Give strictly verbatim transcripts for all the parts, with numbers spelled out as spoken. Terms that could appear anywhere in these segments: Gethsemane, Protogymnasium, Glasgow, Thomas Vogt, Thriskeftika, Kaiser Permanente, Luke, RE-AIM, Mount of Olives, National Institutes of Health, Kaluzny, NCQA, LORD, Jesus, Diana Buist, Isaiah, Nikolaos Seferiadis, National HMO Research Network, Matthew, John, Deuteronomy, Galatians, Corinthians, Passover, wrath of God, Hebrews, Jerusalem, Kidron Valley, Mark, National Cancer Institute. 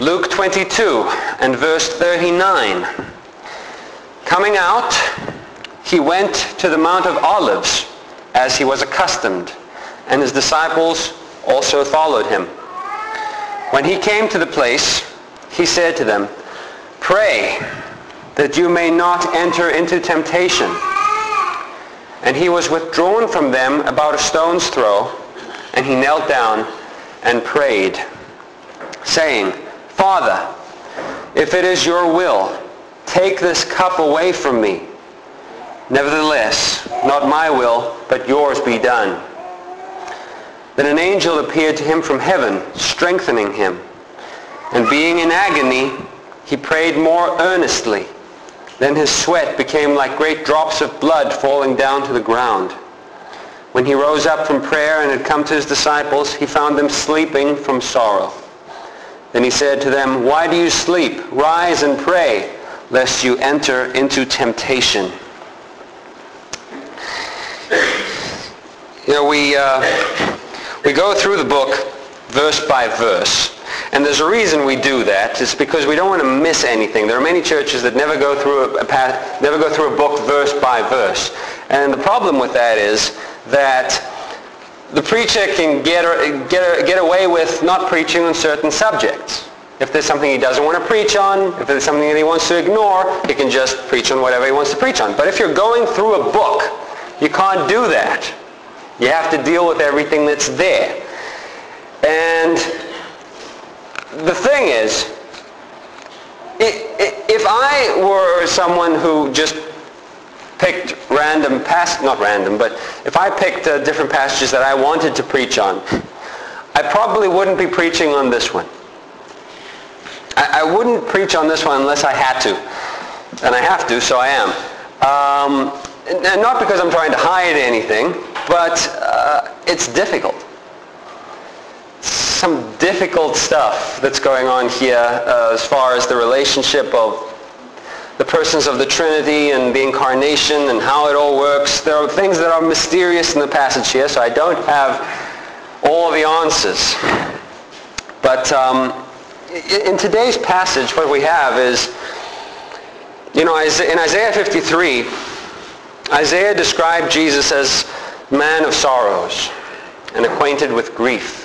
Luke twenty-two and verse thirty-nine. Coming out, he went to the Mount of Olives, as he was accustomed, and his disciples also followed him. When he came to the place, he said to them, "Pray that you may not enter into temptation." And he was withdrawn from them about a stone's throw, and he knelt down and prayed, saying, "Father, if it is your will, take this cup away from me. Nevertheless, not my will, but yours be done." Then an angel appeared to him from heaven, strengthening him. And being in agony, he prayed more earnestly. Then his sweat became like great drops of blood falling down to the ground. When he rose up from prayer and had come to his disciples, he found them sleeping from sorrow. Then he said to them, "Why do you sleep? Rise and pray, lest you enter into temptation." You know, we, uh, we go through the book verse by verse. And there's a reason we do that. It's because we don't want to miss anything. There are many churches that never go through a, a, never go through a book verse by verse. And the problem with that is that the preacher can get, get, get away with not preaching on certain subjects. If there's something he doesn't want to preach on, if there's something that he wants to ignore, he can just preach on whatever he wants to preach on. But if you're going through a book, you can't do that. You have to deal with everything that's there. And the thing is, if I were someone who just picked random passages, not random, but if I picked uh, different passages that I wanted to preach on, I probably wouldn't be preaching on this one. I, I wouldn't preach on this one unless I had to. And I have to, so I am. Um, and not because I'm trying to hide anything, but uh, it's difficult. Some difficult stuff that's going on here uh, as far as the relationship of the persons of the Trinity and the Incarnation and how it all works. There are things that are mysterious in the passage here, so I don't have all the answers. But um, in today's passage, what we have is, you know, in Isaiah fifty-three, Isaiah described Jesus as man of sorrows and acquainted with grief.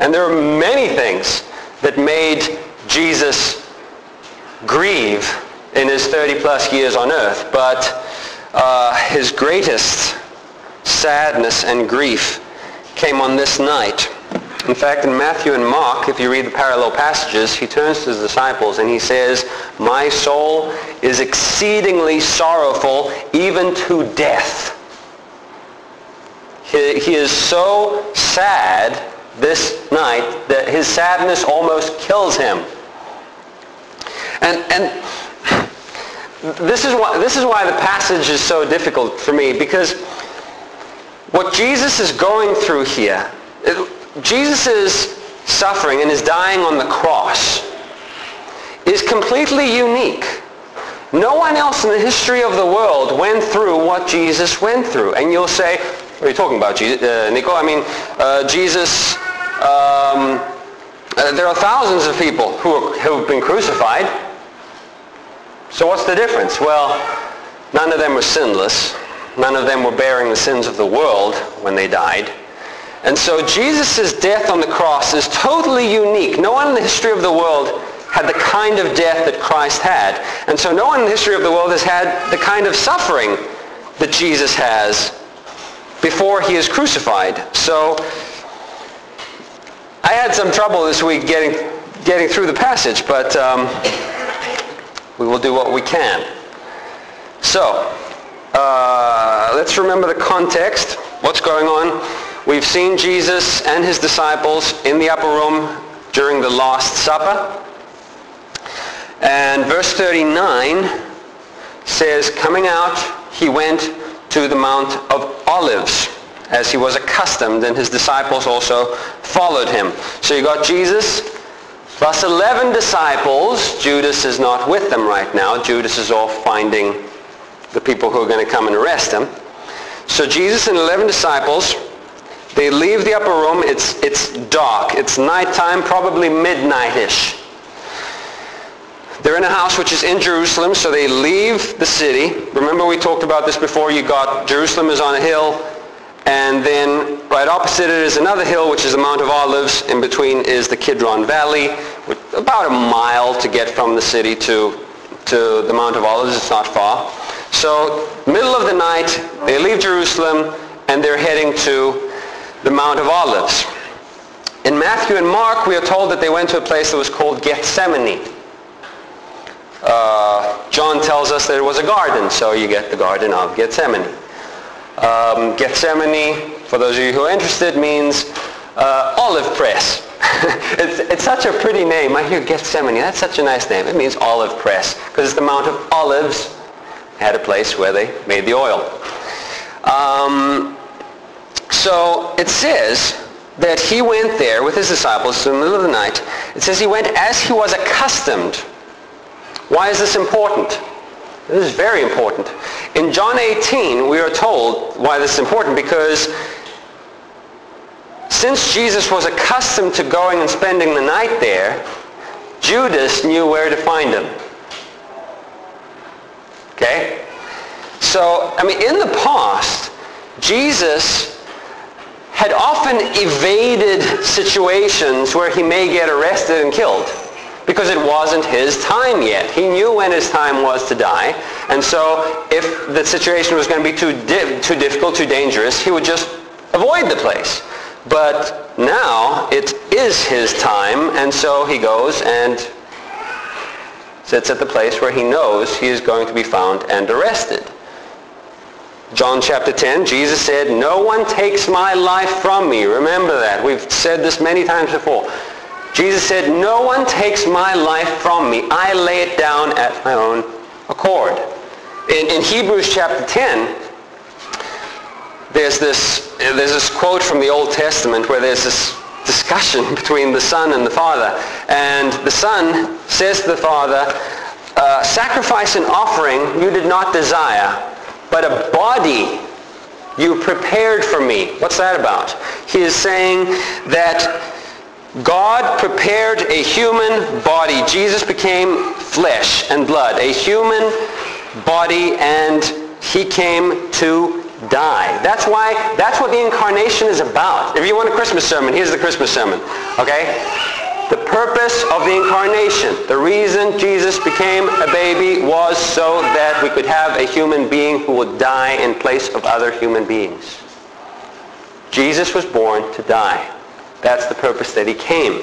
And there are many things that made Jesus grieve in his thirty plus years on earth, but uh, his greatest sadness and grief came on this night. In fact, in Matthew and Mark, if you read the parallel passages, he turns to his disciples and he says, "My soul is exceedingly sorrowful, even to death." He, he is so sad this night that his sadness almost kills him. And and this is why this is why the passage is so difficult for me, because what Jesus is going through here, it, Jesus' suffering and his dying on the cross is completely unique. No one else in the history of the world went through what Jesus went through. And you'll say, "What are you talking about, uh, Nico? I mean, uh, Jesus, um, uh, there are thousands of people who are, who've been crucified. So what's the difference?" Well, none of them were sinless. None of them were bearing the sins of the world when they died. And so Jesus' death on the cross is totally unique. No one in the history of the world had the kind of death that Christ had. And so no one in the history of the world has had the kind of suffering that Jesus has before he is crucified. So I had some trouble this week getting getting through the passage, but um, we will do what we can. So uh, let's remember the context. What's going on? We've seen Jesus and his disciples in the upper room during the Last Supper. And verse thirty-nine says, "Coming out, he went to the Mount of Olives, as he was accustomed, and his disciples also followed him." So you got Jesus plus eleven disciples. Judas is not with them right now. Judas is off finding the people who are going to come and arrest him. So Jesus and eleven disciples, they leave the upper room. It's, it's dark. It's nighttime, probably midnight-ish. They're in a house which is in Jerusalem, so they leave the city. Remember we talked about this before. You got Jerusalem is on a hill, and then right opposite it is another hill, which is the Mount of Olives. In between is the Kidron Valley, with about a mile to get from the city to, to the Mount of Olives. It's not far. So middle of the night, they leave Jerusalem, and they're heading to the Mount of Olives. In Matthew and Mark, we are told that they went to a place that was called Gethsemane. Uh, John tells us that it was a garden, so you get the Garden of Gethsemane. Um, Gethsemane, for those of you who are interested, means uh, olive press. it's, it's such a pretty name. I hear Gethsemane. That's such a nice name. It means olive press, because it's the Mount of Olives. Had a place where they made the oil. Um, so it says that he went there with his disciples in the middle of the night. It says he went as he was accustomed. Why is this important? This is very important. In John eighteen, we are told why this is important, because since Jesus was accustomed to going and spending the night there, Judas knew where to find him. Okay? So, I mean, in the past, Jesus had often evaded situations where he may get arrested and killed, because it wasn't his time yet. He knew when his time was to die, and so if the situation was going to be too di- too difficult, too dangerous, he would just avoid the place. But now it is his time, and so he goes and sits at the place where he knows he is going to be found and arrested. John chapter ten, Jesus said, "No one takes my life from me." Remember that. We've said this many times before. Jesus said, "No one takes my life from me. I lay it down at my own accord." In, in Hebrews chapter ten, there's this, there's this quote from the Old Testament where there's this discussion between the son and the father. And the son says to the father, uh, "Sacrifice and offering you did not desire, but a body you prepared for me." What's that about? He is saying that God prepared a human body. Jesus became flesh and blood, a human body, and he came to die. That's why, that's what the incarnation is about. If you want a Christmas sermon, here's the Christmas sermon. Okay? The purpose of the incarnation, the reason Jesus became a baby, was so that we could have a human being who would die in place of other human beings. Jesus was born to die. That's the purpose that he came.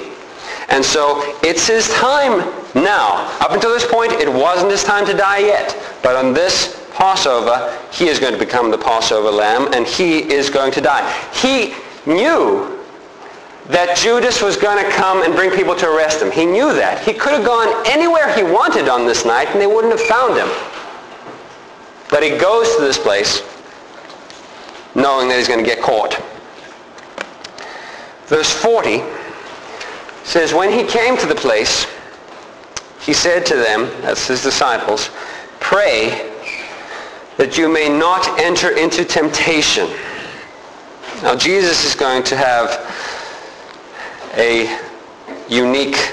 And so it's his time now. Up until this point, it wasn't his time to die yet. But on this Passover, he is going to become the Passover lamb, and he is going to die. He knew that Judas was going to come and bring people to arrest him. He knew that. He could have gone anywhere he wanted on this night, and they wouldn't have found him. But he goes to this place knowing that he's going to get caught. Verse forty says, "When he came to the place, he said to them," that's his disciples, "Pray that you may not enter into temptation." Now Jesus is going to have a unique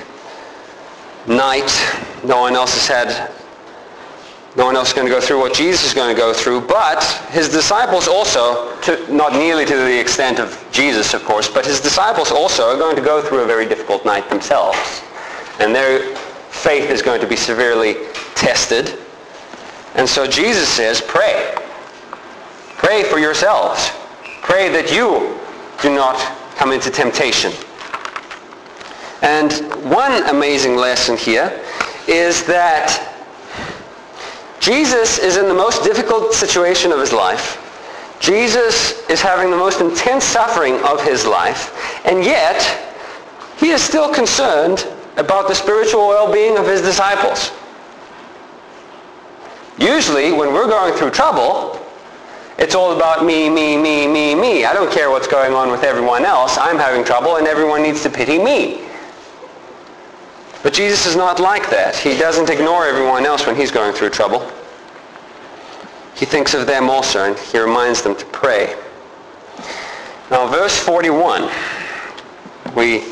night. No one else has had, no one else is going to go through what Jesus is going to go through, but his disciples also, to, not nearly to the extent of Jesus, of course, but his disciples also are going to go through a very difficult night themselves. And their faith is going to be severely tested. And so Jesus says, pray. Pray for yourselves. Pray that you do not come into temptation. And one amazing lesson here is that Jesus is in the most difficult situation of his life. Jesus is having the most intense suffering of his life. And yet, he is still concerned about the spiritual well-being of his disciples. Usually, when we're going through trouble, it's all about me, me, me, me, me. I don't care what's going on with everyone else. I'm having trouble, and everyone needs to pity me. But Jesus is not like that. He doesn't ignore everyone else when he's going through trouble. He thinks of them also, and he reminds them to pray. Now, verse forty-one, we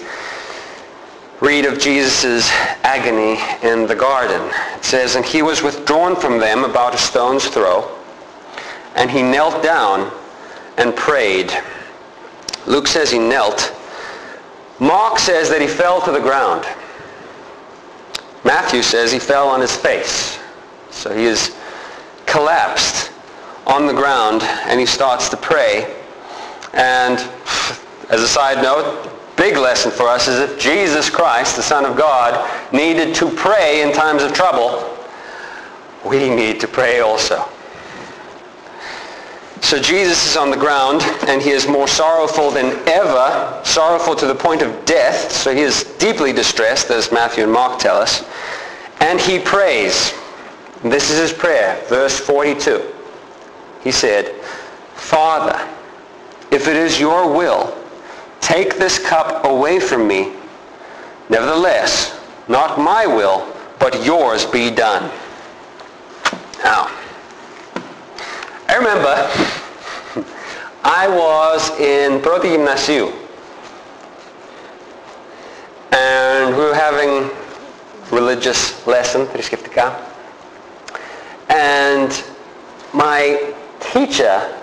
read of Jesus' agony in the garden. It says, and he was withdrawn from them about a stone's throw, and he knelt down and prayed. Luke says he knelt. Mark says that he fell to the ground. Matthew says he fell on his face. So he is collapsed on the ground, and he starts to pray. And as a side note, big lesson for us is if Jesus Christ, the Son of God, needed to pray in times of trouble, we need to pray also. So Jesus is on the ground, and he is more sorrowful than ever, sorrowful to the point of death. So he is deeply distressed, as Matthew and Mark tell us. And he prays. This is his prayer, verse forty-two. He said, Father, if it is your will, take this cup away from me. Nevertheless, not my will, but yours be done. Now, I remember I was in Protogymnasium, and we were having religious lesson, and my teacher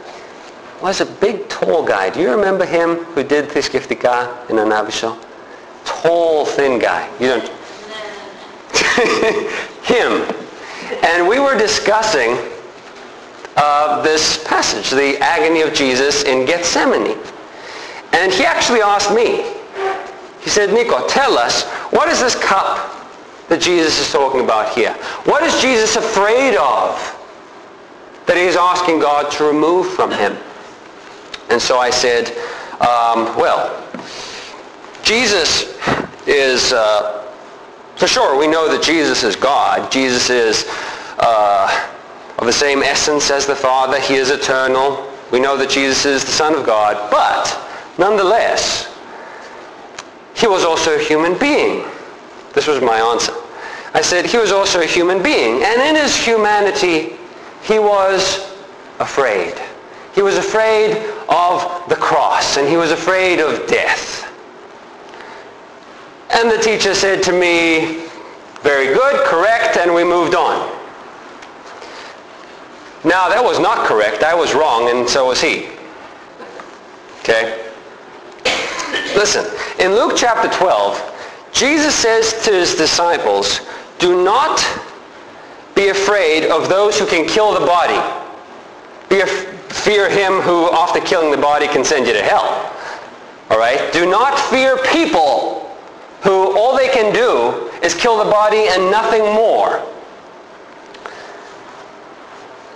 was a big tall guy. Do you remember him who did Thriskeftika in Anabisho? Tall, thin guy. You don't? Him. And we were discussing uh, this passage, the agony of Jesus in Gethsemane. And he actually asked me. He said, Nico, tell us, what is this cup that Jesus is talking about here? What is Jesus afraid of that he is asking God to remove from him? And so I said, um, well, Jesus is, uh, for sure, we know that Jesus is God. Jesus is uh, of the same essence as the Father. He is eternal. We know that Jesus is the Son of God. But, nonetheless, he was also a human being. This was my answer. I said, he was also a human being. And in his humanity, he was afraid. He was afraid of the cross, and he was afraid of death. And the teacher said to me, very good, correct, and we moved on. Now, that was not correct. I was wrong, and so was he. Okay? Listen, in Luke chapter twelve, Jesus says to his disciples, do not be afraid of those who can kill the body. Be afraid. Fear him who, after killing the body, can send you to hell. All right? Do not fear people who all they can do is kill the body and nothing more.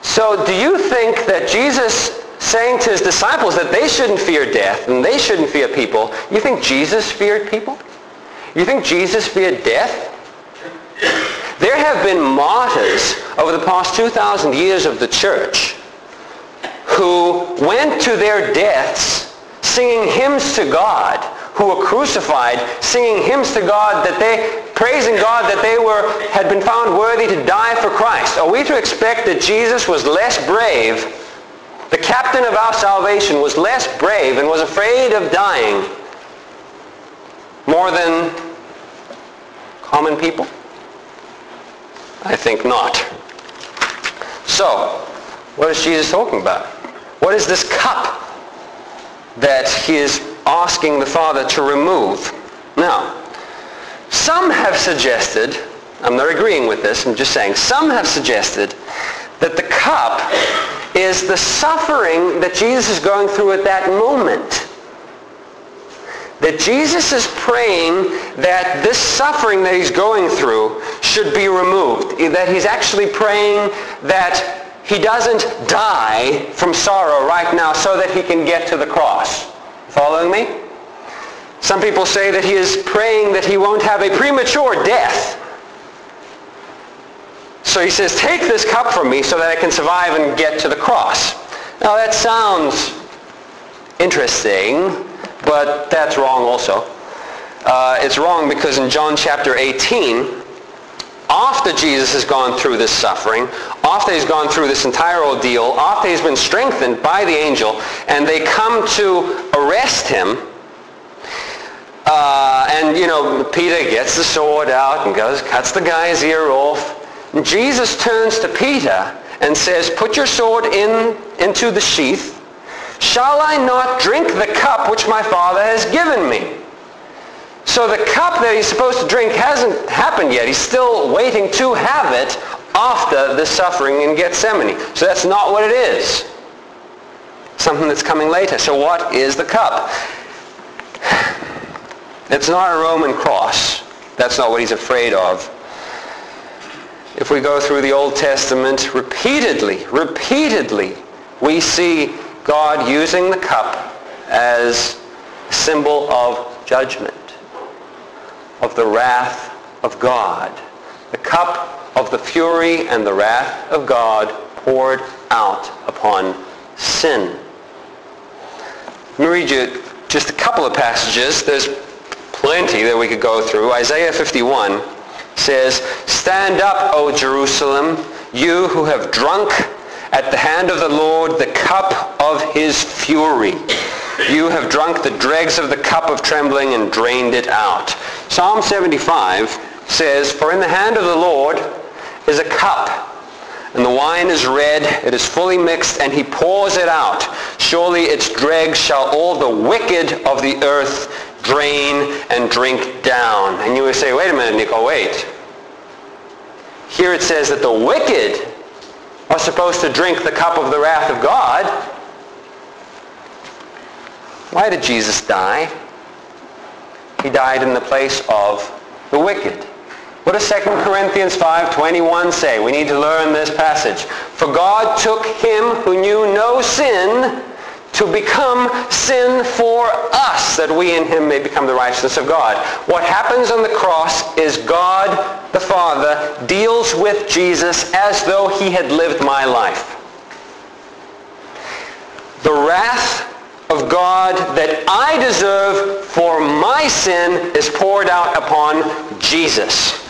So do you think that Jesus saying to his disciples that they shouldn't fear death and they shouldn't fear people, you think Jesus feared people? You think Jesus feared death? There have been martyrs over the past two thousand years of the church who went to their deaths singing hymns to God, who were crucified, singing hymns to God, that they, praising God that they were, had been found worthy to die for Christ. Are we to expect that Jesus was less brave, the captain of our salvation was less brave and was afraid of dying more than common people? I think not. So, what is Jesus talking about? What is this cup that he is asking the Father to remove? Now, some have suggested, I'm not agreeing with this, I'm just saying, some have suggested that the cup is the suffering that Jesus is going through at that moment. That Jesus is praying that this suffering that he's going through should be removed. That he's actually praying that he doesn't die from sorrow right now so that he can get to the cross. Following me? Some people say that he is praying that he won't have a premature death. So he says, take this cup from me so that I can survive and get to the cross. Now that sounds interesting, but that's wrong also. Uh, it's wrong because in John chapter eighteen, after Jesus has gone through this suffering, after he's gone through this entire ordeal, after he's been strengthened by the angel, and they come to arrest him, Uh, and, you know, Peter gets the sword out and goes, cuts the guy's ear off. And Jesus turns to Peter and says, put your sword in into the sheath. Shall I not drink the cup which my Father has given me? So the cup that he's supposed to drink hasn't happened yet. He's still waiting to have it after the suffering in Gethsemane. So that's not what it is. Something that's coming later. So what is the cup? It's not a Roman cross. That's not what he's afraid of. If we go through the Old Testament, repeatedly, repeatedly, we see God using the cup as a symbol of judgment, of the wrath of God. The cup of the fury and the wrath of God poured out upon sin. Let me read you just a couple of passages. There's plenty that we could go through. Isaiah fifty-one says, stand up, O Jerusalem, you who have drunk at the hand of the Lord the cup of his fury. You have drunk the dregs of the cup of trembling and drained it out. Psalm seventy-five says, for in the hand of the Lord is a cup, and the wine is red, it is fully mixed, and he pours it out. Surely its dregs shall all the wicked of the earth drain and drink down. And you would say, wait a minute, Nico, wait. Here it says that the wicked are supposed to drink the cup of the wrath of God. Why did Jesus die? He died in the place of the wicked. What does Second Corinthians five twenty-one say? We need to learn this passage. For God took him who knew no sin to become sin for us, that we in him may become the righteousness of God. What happens on the cross is God the Father deals with Jesus as though he had lived my life. The wrath of God that I deserve for my sin is poured out upon Jesus.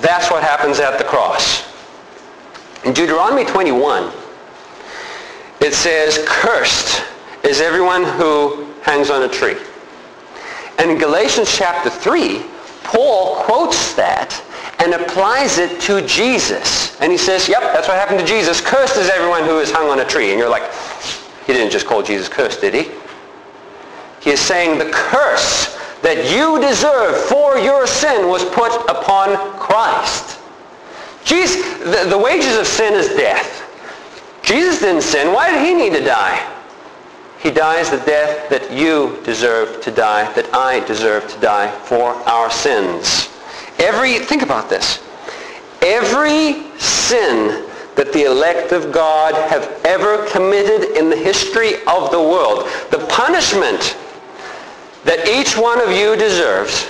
That's what happens at the cross. In Deuteronomy twenty-one, it says, cursed is everyone who hangs on a tree. And in Galatians chapter three, Paul quotes that and applies it to Jesus. And he says, yep, that's what happened to Jesus. Cursed is everyone who is hung on a tree. And you're like, he didn't just call Jesus cursed, did he? He is saying the curse that you deserve for your sin was put upon Christ. Jesus, the, the wages of sin is death. Jesus didn't sin. Why did he need to die? He dies the death that you deserve to die, that I deserve to die for our sins. Every, think about this. Every sin that the elect of God have ever committed in the history of the world. The punishment that each one of you deserves,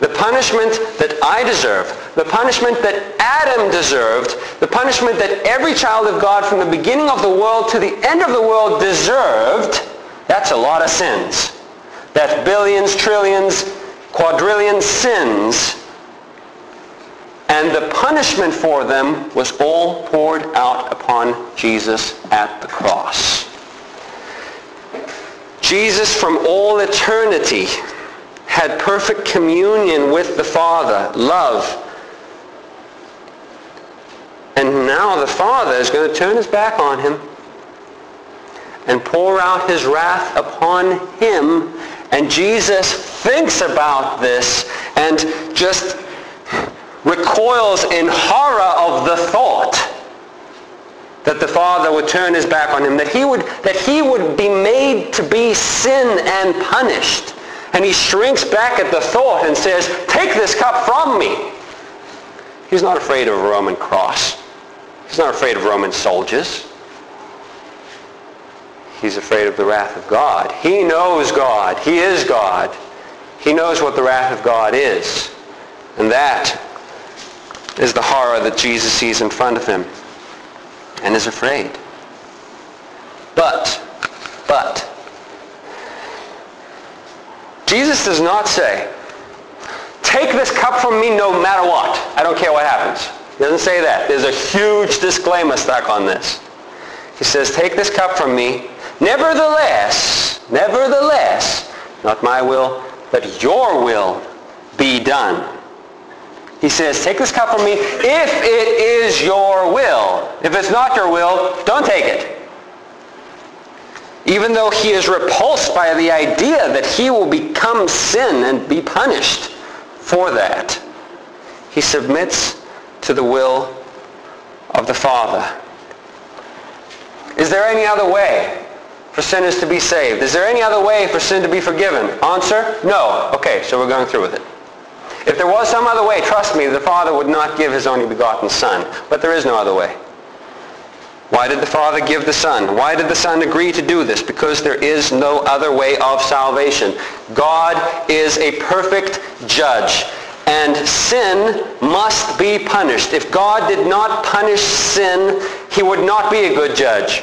the punishment that I deserve, the punishment that Adam deserved, the punishment that every child of God from the beginning of the world to the end of the world deserved, that's a lot of sins. That's billions, trillions, quadrillion sins. And the punishment for them was all poured out upon Jesus at the cross. Jesus from all eternity had perfect communion with the Father, love. And now the Father is going to turn his back on him and pour out his wrath upon him. And Jesus thinks about this and just recoils in horror of the thought that the Father would turn his back on him, that he would, that he would be made to be sin and punished. And he shrinks back at the thought and says, take this cup from me. He's not afraid of a Roman cross. He's not afraid of Roman soldiers. He's afraid of the wrath of God. He knows God. He is God. He knows what the wrath of God is. And that is the horror that Jesus sees in front of him and is afraid. But, but, Jesus does not say, take this cup from me no matter what. I don't care what happens. He doesn't say that. There's a huge disclaimer stuck on this. He says, take this cup from me. Nevertheless, nevertheless, not my will, but your will be done. He says, take this cup from me if it is your will. If it's not your will, don't take it. Even though he is repulsed by the idea that he will become sin and be punished for that, he submits to the will of the Father. Is there any other way for sinners to be saved? Is there any other way for sin to be forgiven? Answer, no. Okay, so we're going through with it. If there was some other way, trust me, the Father would not give his only begotten Son. But there is no other way. Why did the Father give the Son? Why did the Son agree to do this? Because there is no other way of salvation. God is a perfect judge, and sin must be punished. If God did not punish sin, he would not be a good judge.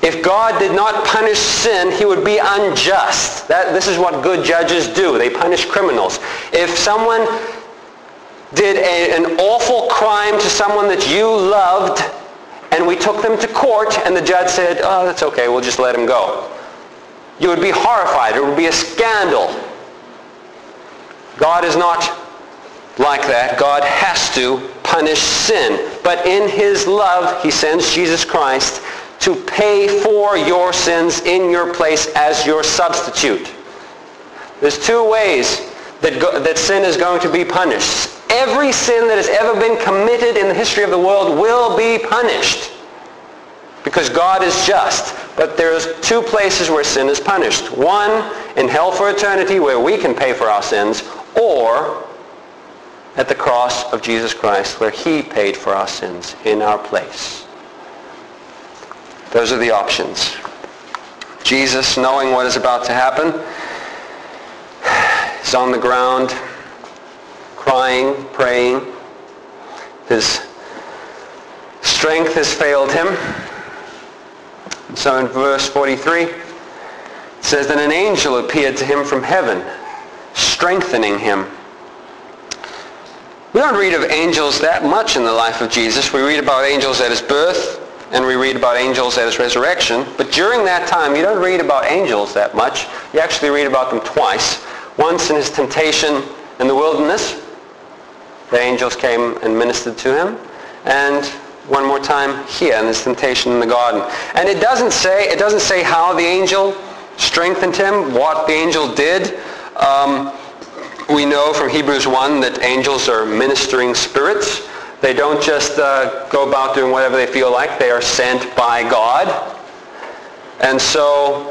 If God did not punish sin, he would be unjust. That, this is what good judges do. They punish criminals. If someone did a, an awful crime to someone that you loved, and we took them to court, and the judge said, oh, that's okay, we'll just let him go, you would be horrified. It would be a scandal. God is not like that. God has to punish sin. But in his love, he sends Jesus Christ to pay for your sins in your place as your substitute. There's two ways that, go, that sin is going to be punished. Every sin that has ever been committed in the history of the world will be punished, because God is just. But there's two places where sin is punished. One, in hell for eternity, where we can pay for our sins, or at the cross of Jesus Christ, where he paid for our sins in our place. Those are the options. Jesus, knowing what is about to happen, is on the ground, crying, praying. His strength has failed him. So in verse forty-three, it says, then an angel appeared to him from heaven, strengthening him. We don't read of angels that much in the life of Jesus. We read about angels at his birth, and we read about angels at his resurrection. But during that time, you don't read about angels that much. You actually read about them twice. Once in his temptation in the wilderness, the angels came and ministered to him. And one more time here in his temptation in the garden. And it doesn't say, it doesn't say how the angel strengthened him, what the angel did. Um, we know from Hebrews one that angels are ministering spirits. They don't just uh, go about doing whatever they feel like. They are sent by God. And so,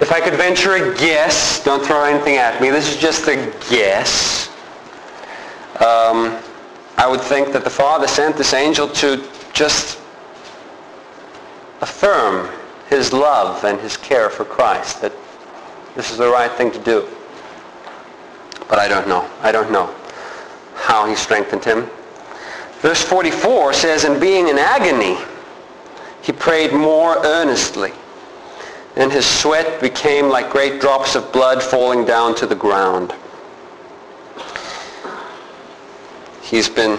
if I could venture a guess, don't throw anything at me, this is just a guess, um, I would think that the Father sent this angel to just affirm his love and his care for Christ, that this is the right thing to do. But I don't know. I don't know how he strengthened him. Verse forty-four says, and being in agony, he prayed more earnestly, and his sweat became like great drops of blood falling down to the ground. He's been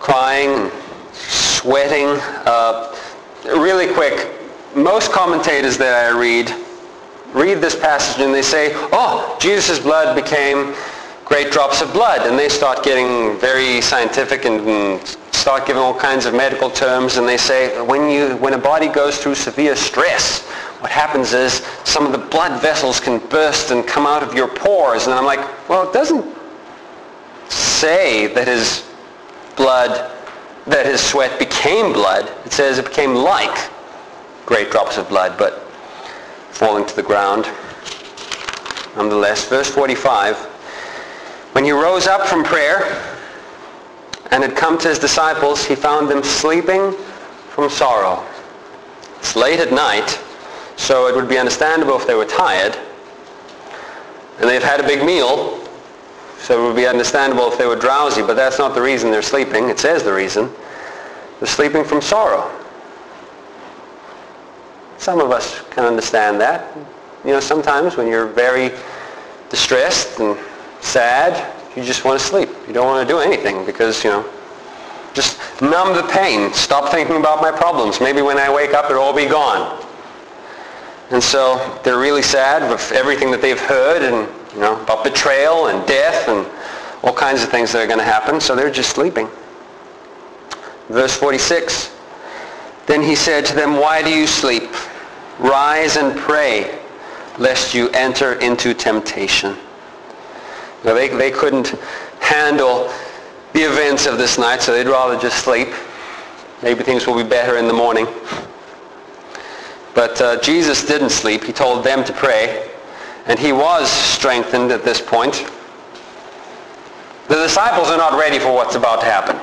crying, sweating. Uh, really quick, most commentators that I read, read this passage and they say, oh, Jesus' blood became great drops of blood, and they start getting very scientific and start giving all kinds of medical terms, and they say when you when a body goes through severe stress, what happens is some of the blood vessels can burst and come out of your pores. And I'm like, well, it doesn't say that his blood, that his sweat became blood. It says it became like great drops of blood, but falling to the ground nonetheless. Verse forty-five. When he rose up from prayer and had come to his disciples, he found them sleeping from sorrow. It's late at night, so it would be understandable if they were tired. And they've had a big meal, so it would be understandable if they were drowsy, but that's not the reason they're sleeping. It says the reason. They're sleeping from sorrow. Some of us can understand that. You know, sometimes when you're very distressed and sad, you just want to sleep. You don't want to do anything because, you know, just numb the pain. Stop thinking about my problems. Maybe when I wake up, it'll all be gone. And so they're really sad with everything that they've heard, and you know, about betrayal and death and all kinds of things that are going to happen. So they're just sleeping. Verse forty-six. Then he said to them, "Why do you sleep? Rise and pray, lest you enter into temptation." Now they, they couldn't handle the events of this night, so they'd rather just sleep. Maybe things will be better in the morning. But uh, Jesus didn't sleep. He told them to pray. And he was strengthened at this point. The disciples are not ready for what's about to happen.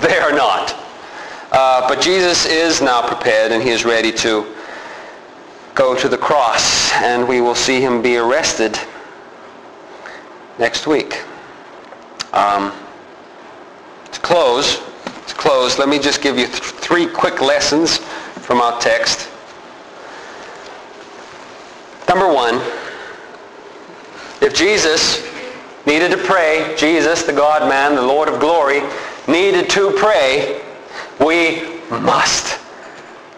They are not. Uh, but Jesus is now prepared, and he is ready to go to the cross. And we will see him be arrested next week. Um, to close, to close, let me just give you th- three quick lessons from our text. Number one, if Jesus needed to pray, Jesus, the God-man, the Lord of glory, needed to pray, we must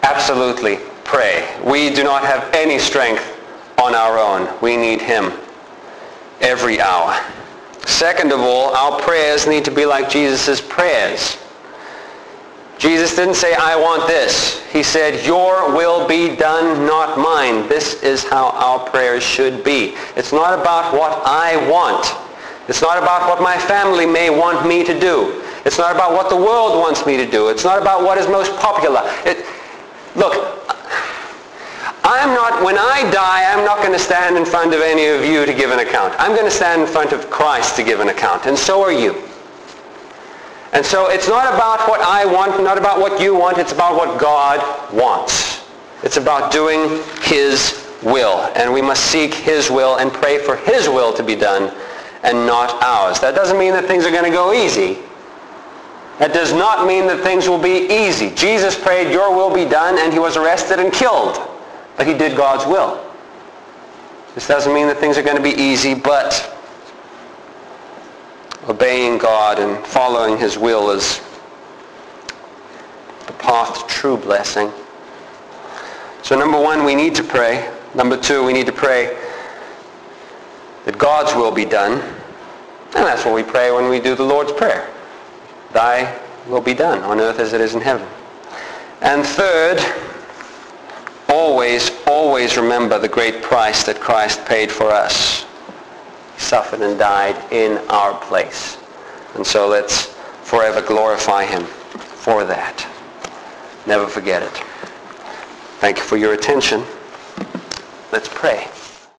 absolutely pray. We do not have any strength on our own. We need him every hour. Second of all, our prayers need to be like Jesus' prayers. Jesus didn't say, "I want this." He said, "Your will be done, not mine." This is how our prayers should be. It's not about what I want. It's not about what my family may want me to do. It's not about what the world wants me to do. It's not about what is most popular. It, look, I'm not, when I die, I'm not going to stand in front of any of you to give an account. I'm going to stand in front of Christ to give an account, and so are you. And so it's not about what I want, not about what you want. It's about what God wants. It's about doing his will. And we must seek his will and pray for his will to be done and not ours. That doesn't mean that things are going to go easy. That does not mean that things will be easy. Jesus prayed, "Your will be done," and he was arrested and killed. But he did God's will. This doesn't mean that things are going to be easy, but obeying God and following his will is the path to true blessing. So number one, we need to pray. Number two, we need to pray that God's will be done. And that's what we pray when we do the Lord's Prayer. Thy will be done on earth as it is in heaven. And third, always, always remember the great price that Christ paid for us. He suffered and died in our place. And so let's forever glorify him for that. Never forget it. Thank you for your attention. Let's pray.